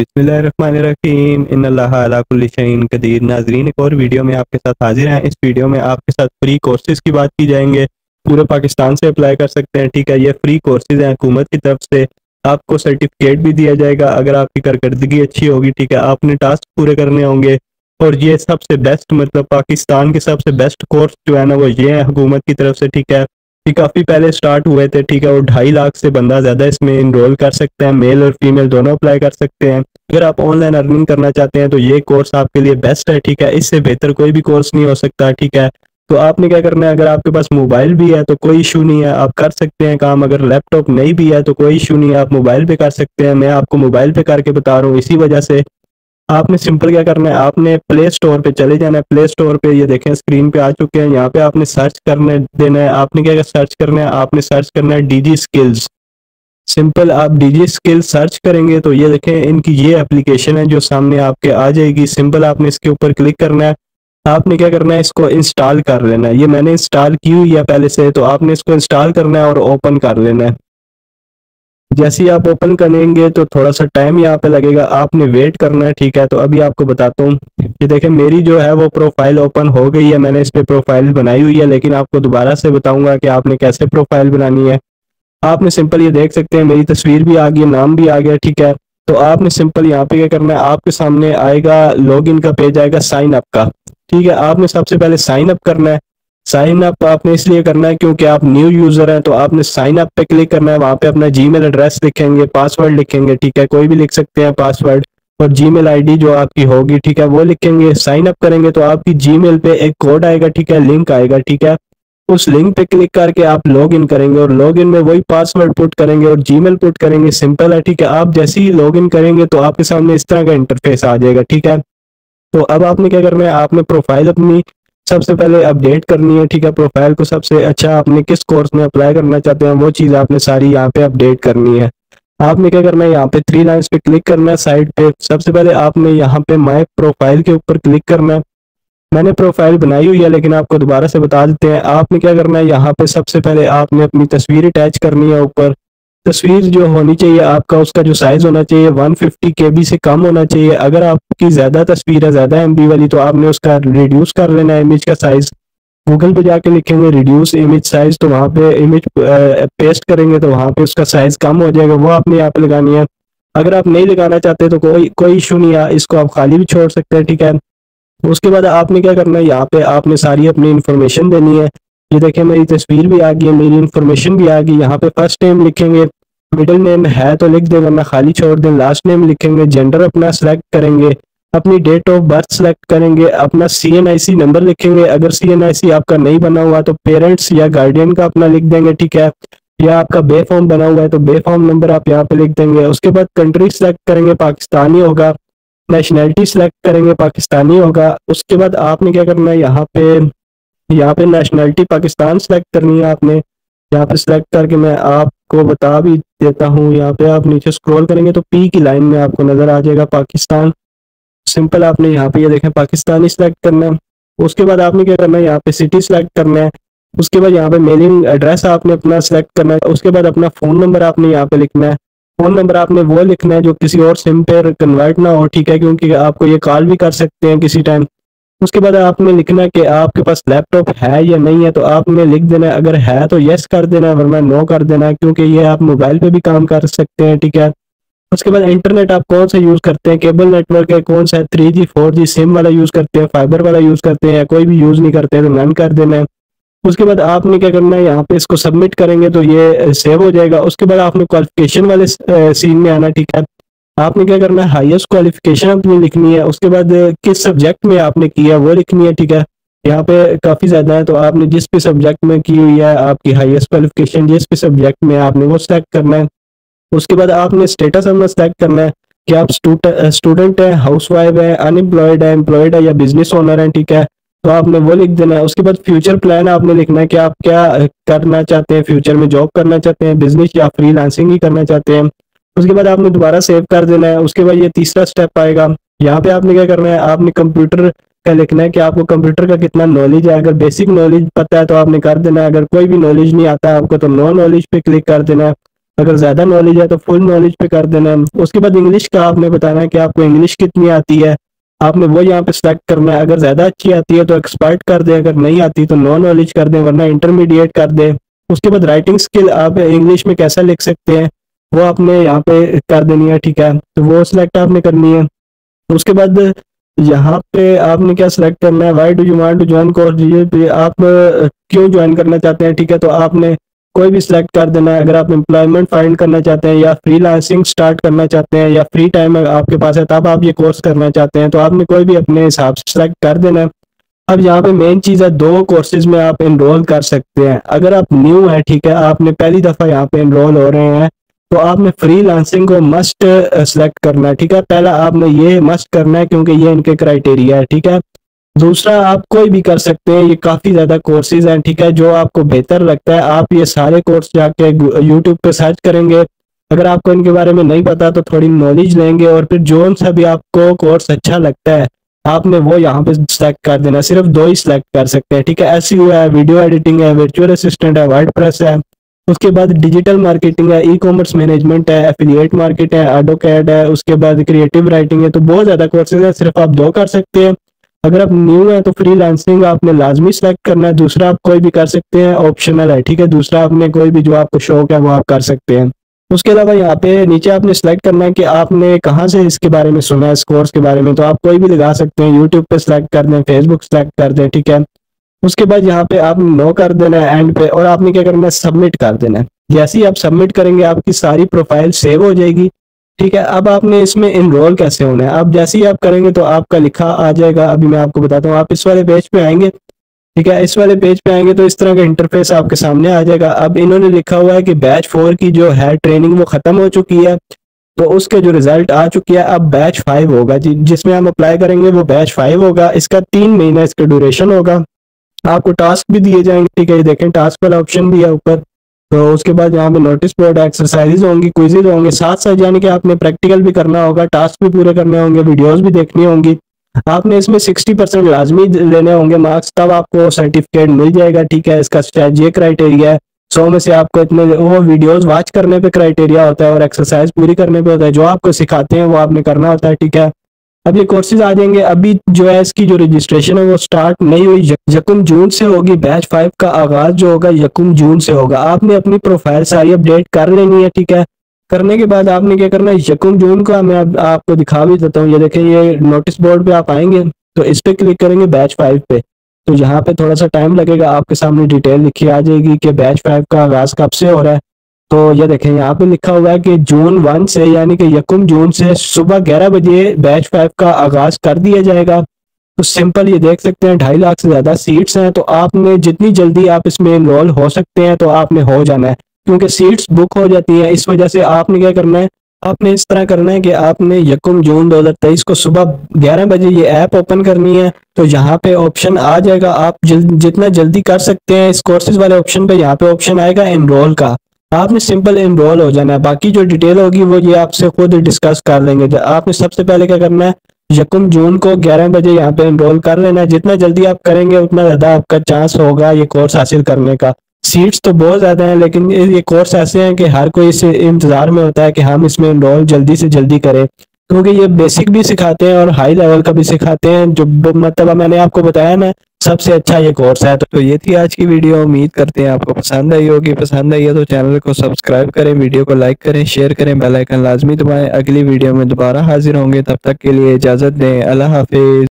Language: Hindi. बिस्मिल्लाहिर्रहमानिर्रहीम इन्नल्लाह अला कुल्लि शैइन कदीर। नाजरीन, एक और वीडियो में आपके साथ हाजिर हैं। इस वीडियो में आपके साथ फ्री कोर्सेज़ की बात की जाएंगे। पूरे पाकिस्तान से अप्लाई कर सकते हैं, ठीक है। ये फ्री कोर्सेज़ हैं, हुकूमत की तरफ से आपको सर्टिफिकेट भी दिया जाएगा अगर आपकी कारकर्दगी अच्छी होगी, ठीक है। आपने टास्क पूरे करने होंगे और ये सबसे बेस्ट, मतलब पाकिस्तान के सबसे बेस्ट कोर्स जो है ना वो ये है हुकूमत की तरफ से, ठीक है। ये काफ़ी पहले स्टार्ट हुए थे, ठीक है। और 2.5 लाख से बंदा ज़्यादा इसमें इनरोल कर सकते हैं, मेल और फीमेल दोनों अप्लाई कर सकते हैं। अगर आप ऑनलाइन अर्निंग करना चाहते हैं तो ये कोर्स आपके लिए बेस्ट है, ठीक है। इससे बेहतर कोई भी कोर्स नहीं हो सकता, ठीक है। तो आपने क्या करना है, अगर आपके पास मोबाइल भी है तो कोई इशू नहीं है, आप कर सकते हैं काम। अगर लैपटॉप नहीं भी है तो कोई इशू नहीं है, आप मोबाइल पर कर सकते हैं। मैं आपको मोबाइल पर करके बता रहा हूँ, इसी वजह से आपने सिंपल क्या करना है, आपने प्ले स्टोर पे चले जाना है। प्ले स्टोर पे ये देखें स्क्रीन पे आ चुके हैं, यहाँ पे आपने सर्च करने देना है। आपने क्या सर्च करना है, आपने सर्च करना है डिजिस्किल्स। सिंपल आप डिजिस्किल्स सर्च करेंगे तो ये देखें इनकी ये एप्लीकेशन है जो सामने आपके आ जाएगी। सिंपल आपने इसके ऊपर क्लिक करना है, आपने क्या करना है, इसको इंस्टॉल कर लेना है। ये मैंने इंस्टॉल की हुई है पहले से, तो आपने इसको इंस्टॉल करना है और ओपन कर लेना है। जैसे ही आप ओपन करेंगे तो थोड़ा सा टाइम यहाँ पे लगेगा, आपने वेट करना है, ठीक है। तो अभी आपको बताता हूँ, ये देखें मेरी जो है वो प्रोफाइल ओपन हो गई है, मैंने इस पर प्रोफाइल बनाई हुई है। लेकिन आपको दोबारा से बताऊंगा कि आपने कैसे प्रोफाइल बनानी है। आपने सिंपल ये देख सकते हैं मेरी तस्वीर भी आ गई, नाम भी आ गया, ठीक है। तो आपने सिंपल यहाँ पे क्या करना है, आपके सामने आएगा लॉग इन का पेज आएगा साइन अप का, ठीक है। आपने सबसे पहले साइन अप करना है। साइन अप आपने इसलिए करना है क्योंकि आप न्यू यूजर हैं, तो आपने साइन अप पे क्लिक करना है। वहाँ पे अपना जीमेल एड्रेस लिखेंगे, पासवर्ड लिखेंगे, ठीक है। कोई भी लिख सकते हैं पासवर्ड, और जीमेल आईडी जो आपकी होगी, ठीक है, वो लिखेंगे। साइन अप करेंगे तो आपकी जीमेल पे एक कोड आएगा, ठीक है, लिंक आएगा, ठीक है। उस लिंक पे क्लिक करके आप लॉग इन करेंगे और लॉग इन में वही पासवर्ड पुट करेंगे और जीमेल पुट करेंगे, सिंपल है, ठीक है। आप जैसे ही लॉग इन करेंगे तो आपके सामने इस तरह का इंटरफेस आ जाएगा, ठीक है। तो अब आपने क्या करना है, आपने प्रोफाइल अपनी सबसे पहले अपडेट करनी है, ठीक है। प्रोफाइल को सबसे अच्छा आपने किस कोर्स में अप्लाई करना चाहते हैं वो चीज़ आपने सारी यहाँ पे अपडेट करनी है। आपने क्या करना है, यहाँ पे 3 लाइन्स पे क्लिक करना है साइड पे। सबसे पहले आपने यहाँ पे माय प्रोफाइल के ऊपर क्लिक करना है। मैंने प्रोफाइल बनाई हुई है लेकिन आपको दोबारा से बता देते हैं। आपने क्या करना है, यहाँ पे सबसे पहले आपने अपनी तस्वीर अटैच करनी है। ऊपर तस्वीर जो होनी चाहिए आपका, उसका जो साइज होना चाहिए 150 KB से कम होना चाहिए। अगर आपकी ज़्यादा तस्वीर है, ज़्यादा MB वाली, तो आपने उसका रिड्यूस कर लेना है इमेज का साइज़। गूगल पे जाके लिखेंगे रिड्यूस इमेज साइज़, तो वहाँ पे इमेज पेस्ट करेंगे तो वहाँ पे उसका साइज़ कम हो जाएगा, वो आपने यहाँ पे लगानी है। अगर आप नहीं लगाना चाहते तो कोई इशू नहीं है, इसको आप खाली भी छोड़ सकते हैं, ठीक है। उसके बाद आपने क्या करना है, यहाँ पे आपने सारी अपनी इन्फॉर्मेशन देनी है। ये देखें मेरी तस्वीर भी आ गई है, मेरी इन्फॉर्मेशन भी आ गई। यहाँ पे फर्स्ट नेम लिखेंगे, मिडिल नेम है तो लिख दें वरना खाली छोड़ दें, लास्ट नेम लिखेंगे, जेंडर अपना सेलेक्ट करेंगे, अपनी डेट ऑफ बर्थ सेलेक्ट करेंगे, अपना CNIC नंबर लिखेंगे। अगर CNIC आपका नहीं बना हुआ तो पेरेंट्स या गार्डियन का अपना लिख देंगे, ठीक है। या आपका बे फॉर्म बना हुआ है तो बे फॉर्म नंबर आप यहाँ पे लिख देंगे। उसके बाद कंट्री सेलेक्ट करेंगे, पाकिस्तानी होगा। नेशनैलिटी सेलेक्ट करेंगे, पाकिस्तानी होगा। उसके बाद आपने क्या करना है, यहाँ पे नेशनैलिटी पाकिस्तान सेलेक्ट करनी है आपने। यहाँ पे सेलेक्ट करके मैं आपको बता भी देता हूँ, यहाँ पे आप नीचे स्क्रॉल करेंगे तो P की लाइन में आपको नज़र आ जाएगा पाकिस्तान। सिंपल आपने यहाँ पे ये देखें पाकिस्तानी सेलेक्ट करना है। उसके बाद आपने क्या करना है, यहाँ पे सिटी सेलेक्ट करना है। उसके बाद यहाँ पे मेलिंग एड्रेस आपने अपना सेलेक्ट करना है। उसके बाद अपना फ़ोन नंबर आपने यहाँ पे लिखना है। फ़ोन नंबर आपने वो लिखना है जो किसी और सिम पर कन्वर्ट ना हो, ठीक है, क्योंकि आपको ये कॉल भी कर सकते हैं किसी टाइम। उसके बाद आपने लिखना कि आपके पास लैपटॉप है या नहीं है, तो आपने लिख देना है। अगर है तो येस कर देना है, वरना नो कर देना है, क्योंकि ये आप मोबाइल पे भी काम कर सकते हैं, ठीक है। उसके बाद इंटरनेट आप कौन सा यूज़ करते हैं, केबल नेटवर्क है कौन सा है, 3G 4G सिम वाला यूज़ करते हैं, फाइबर वाला यूज़ करते हैं, कोई भी यूज़ नहीं करते हैं तो रन कर देना है। उसके बाद आपने क्या करना है, यहाँ पे इसको सबमिट करेंगे तो ये सेव हो जाएगा। उसके बाद आपने क्वालिफिकेशन वाले सीन में आना, ठीक है। आपने क्या करना है, हाईएस्ट क्वालिफिकेशन अपनी लिखनी है। उसके बाद किस सब्जेक्ट में आपने किया वो लिखनी है, ठीक है। यहाँ पे काफ़ी ज़्यादा है तो आपने जिस भी सब्जेक्ट में की हुई है आपकी हाईएस्ट क्वालिफिकेशन, जिस भी सब्जेक्ट में आपने वो सेलेक्ट करना है। उसके बाद आपने स्टेटस अपना सेलेक्ट करना है कि आप स्टूडेंट हैं, हाउसवाइफ हैं, अनएम्प्लॉयड हैं, एम्प्लॉयड है या बिजनेस ओनर हैं, ठीक है, तो आपने वो लिख देना है। उसके बाद फ्यूचर प्लान आपने लिखना है कि आप क्या करना चाहते हैं, फ्यूचर में जॉब करना चाहते हैं, बिजनेस या फ्रीलांसिंग ही करना चाहते हैं। उसके बाद आपने दोबारा सेव कर देना है। उसके बाद ये तीसरा स्टेप आएगा, यहाँ पे आपने क्या करना है, आपने कंप्यूटर का लिखना है कि आपको कंप्यूटर का कितना नॉलेज है। अगर बेसिक नॉलेज पता है तो आपने कर देना है, अगर कोई भी नॉलेज नहीं आता है आपको तो नो नॉलेज पे क्लिक कर देना है। अगर ज़्यादा नॉलेज है तो फुल नॉलेज पे कर देना है। उसके बाद इंग्लिश का आपने बताना है कि आपको इंग्लिश कितनी आती है, आपने वो यहाँ पे सेलेक्ट करना है। अगर ज़्यादा अच्छी आती है तो एक्सपर्ट कर दें, अगर नहीं आती तो नो नॉलेज कर दें, वरना इंटरमीडिएट कर दें। उसके बाद राइटिंग स्किल आप इंग्लिश में कैसा लिख सकते हैं वो आपने यहाँ पे कर देनी है, ठीक है, तो वो सिलेक्ट आपने करनी है। उसके बाद यहाँ पे आपने क्या सिलेक्ट करना है, why do you want to join course, ये आप क्यों ज्वाइन करना चाहते हैं, ठीक है, तो आपने कोई भी सिलेक्ट कर देना है। अगर आप एम्प्लॉयमेंट फाइंड करना चाहते हैं या फ्रीलांसिंग स्टार्ट करना चाहते हैं या फ्री टाइम आपके पास है तब आप ये कोर्स करना चाहते हैं, तो आपने कोई भी अपने हिसाब से सिलेक्ट कर देना है। अब यहाँ पे मेन चीज़ है, दो कोर्सेज में आप एनरोल कर सकते हैं। अगर आप न्यू हैं, ठीक है, आपने पहली दफ़ा यहाँ पे एनरोल हो रहे हैं, तो आपने फ्रीलांसिंग को मस्ट सेलेक्ट करना है, ठीक है, पहला आपने ये मस्ट करना है क्योंकि ये इनके क्राइटेरिया है, ठीक है। दूसरा, आप कोई भी कर सकते हैं, ये काफ़ी ज़्यादा कोर्सेज हैं, ठीक है, जो आपको बेहतर लगता है आप ये सारे कोर्स जाके यूट्यूब पे सर्च करेंगे। अगर आपको इनके बारे में नहीं पता तो थोड़ी नॉलेज लेंगे और फिर जो सा भी आपको कोर्स अच्छा लगता है आपने वो यहाँ पे सेलेक्ट कर देना, सिर्फ दो ही सिलेक्ट कर सकते हैं, ठीक है। एसईओ है, वीडियो एडिटिंग है, वर्चुअल असिस्टेंट है, वर्डप्रेस है, उसके बाद डिजिटल मार्केटिंग है, ई कॉमर्स मैनेजमेंट है, एफिलिएट मार्केट है, ऑटोकैड है, उसके बाद क्रिएटिव राइटिंग है। तो बहुत ज़्यादा कोर्सेज हैं, सिर्फ आप दो कर सकते हैं। अगर आप न्यू हैं तो फ्रीलांसिंग आपने लाजमी सेलेक्ट करना है, दूसरा आप कोई भी कर सकते हैं, ऑप्शनल है, ठीक है, दूसरा आपने कोई भी जो आपको शौक है वो आप कर सकते हैं। उसके अलावा यहाँ पे नीचे आपने सेलेक्ट करना है कि आपने कहाँ से इसके बारे में सुना है, इस कोर्स के बारे में, तो आप कोई भी लगा सकते हैं, यूट्यूब पे सेलेक्ट कर दें, फेसबुक सेलेक्ट कर दें, ठीक है। उसके बाद यहाँ पे आप नो कर देना है एंड पे, और आपने क्या करना है, सबमिट कर देना है। जैसे ही आप सबमिट करेंगे आपकी सारी प्रोफाइल सेव हो जाएगी, ठीक है। अब आपने इसमें इनरोल कैसे होना है, आप जैसे ही आप करेंगे तो आपका लिखा आ जाएगा। अभी मैं आपको बताता हूँ, आप इस वाले पेज पे आएंगे, ठीक है, इस वाले पेज पे आएंगे तो इस तरह का इंटरफेस आपके सामने आ जाएगा। अब इन्होंने लिखा हुआ है कि बैच 4 की जो है ट्रेनिंग वो खत्म हो चुकी है, तो उसके जो रिजल्ट आ चुकी है, अब बैच 5 होगा जिसमें हम अप्लाई करेंगे वो बैच 5 होगा। इसका 3 महीना इसका ड्यूरेशन होगा, आपको टास्क भी दिए जाएंगे, ठीक है, ये देखें टास्क वाला ऑप्शन भी है ऊपर। तो उसके बाद यहाँ पे नोटिस बोर्ड, एक्सरसाइजेज होंगी, क्विजेज होंगे, साथ साथ यानी कि आपने प्रैक्टिकल भी करना होगा, टास्क भी पूरे करने होंगे, वीडियोस भी देखनी होंगी। आपने इसमें 60% लाजमी लेने होंगे मार्क्स, तब आपको सर्टिफिकेट मिल जाएगा, ठीक है। इसका ये क्राइटेरिया है, 100 में से आपको इतने वो वीडियोज वॉच करने पर क्राइटेरिया होता है और एक्सरसाइज पूरी करने पर होता है, जो आपको सिखाते हैं वो आपने करना होता है, ठीक है। अब ये कोर्सेज आ जाएंगे। अभी जो है इसकी जो रजिस्ट्रेशन है वो स्टार्ट नहीं हुई, यकुम जून से होगी, बैच 5 का आगाज जो होगा यकुम जून से होगा। आपने अपनी प्रोफाइल सारी अपडेट कर लेनी है, ठीक है। करने के बाद आपने क्या करना है, यकुम जून का मैं आपको दिखा भी देता हूँ। ये देखें, ये नोटिस बोर्ड पे आप आएंगे तो इस पे क्लिक करेंगे बैच 5 पे, तो यहाँ पे थोड़ा सा टाइम लगेगा, आपके सामने डिटेल लिखी आ जाएगी कि बैच 5 का आगाज कब से हो रहा है। तो ये देखें, यहाँ पे लिखा हुआ है कि जून 1 से, यानी कि यकुम जून से सुबह 11 बजे बैच 5 का आगाज कर दिया जाएगा। तो सिंपल ये देख सकते हैं 2.5 लाख से ज़्यादा सीट्स हैं, तो आपने जितनी जल्दी आप इसमें इनरोल हो सकते हैं तो आपने हो जाना है, क्योंकि सीट्स बुक हो जाती हैं। इस वजह से आपने क्या करना है, आपने इस तरह करना है कि आपने यकुम जून 2023 को सुबह 11 बजे ये ऐप ओपन करनी है, तो यहाँ पे ऑप्शन आ जाएगा, आप जितना जल्दी कर सकते हैं इस कोर्सेज वाले ऑप्शन पर, यहाँ पे ऑप्शन आएगा इनरोल का, आपने सिंपल एनरोल हो जाना है। बाकी जो डिटेल होगी वो ये आपसे खुद डिस्कस कर लेंगे। आपने सबसे पहले क्या करना है, यकुम जून को 11 बजे यहाँ पे एनरोल कर लेना है। जितना जल्दी आप करेंगे उतना ज़्यादा आपका चांस होगा ये कोर्स हासिल करने का। सीट्स तो बहुत ज़्यादा हैं, लेकिन ये कोर्स ऐसे हैं कि हर कोई इस इंतज़ार में होता है कि हम इसमें एनरोल जल्दी से जल्दी करें, क्योंकि ये बेसिक भी सिखाते हैं और हाई लेवल का भी सिखाते हैं। जो मतलब मैंने आपको बताया ना, सबसे अच्छा ये कोर्स है। तो ये थी आज की वीडियो, उम्मीद करते हैं आपको पसंद आई होगी। पसंद आई है तो चैनल को सब्सक्राइब करें, वीडियो को लाइक करें, शेयर करें, बेल आइकन लाजमी दबाएं। अगली वीडियो में दोबारा हाजिर होंगे, तब तक के लिए इजाज़त दें, अल्लाह हाफिज़।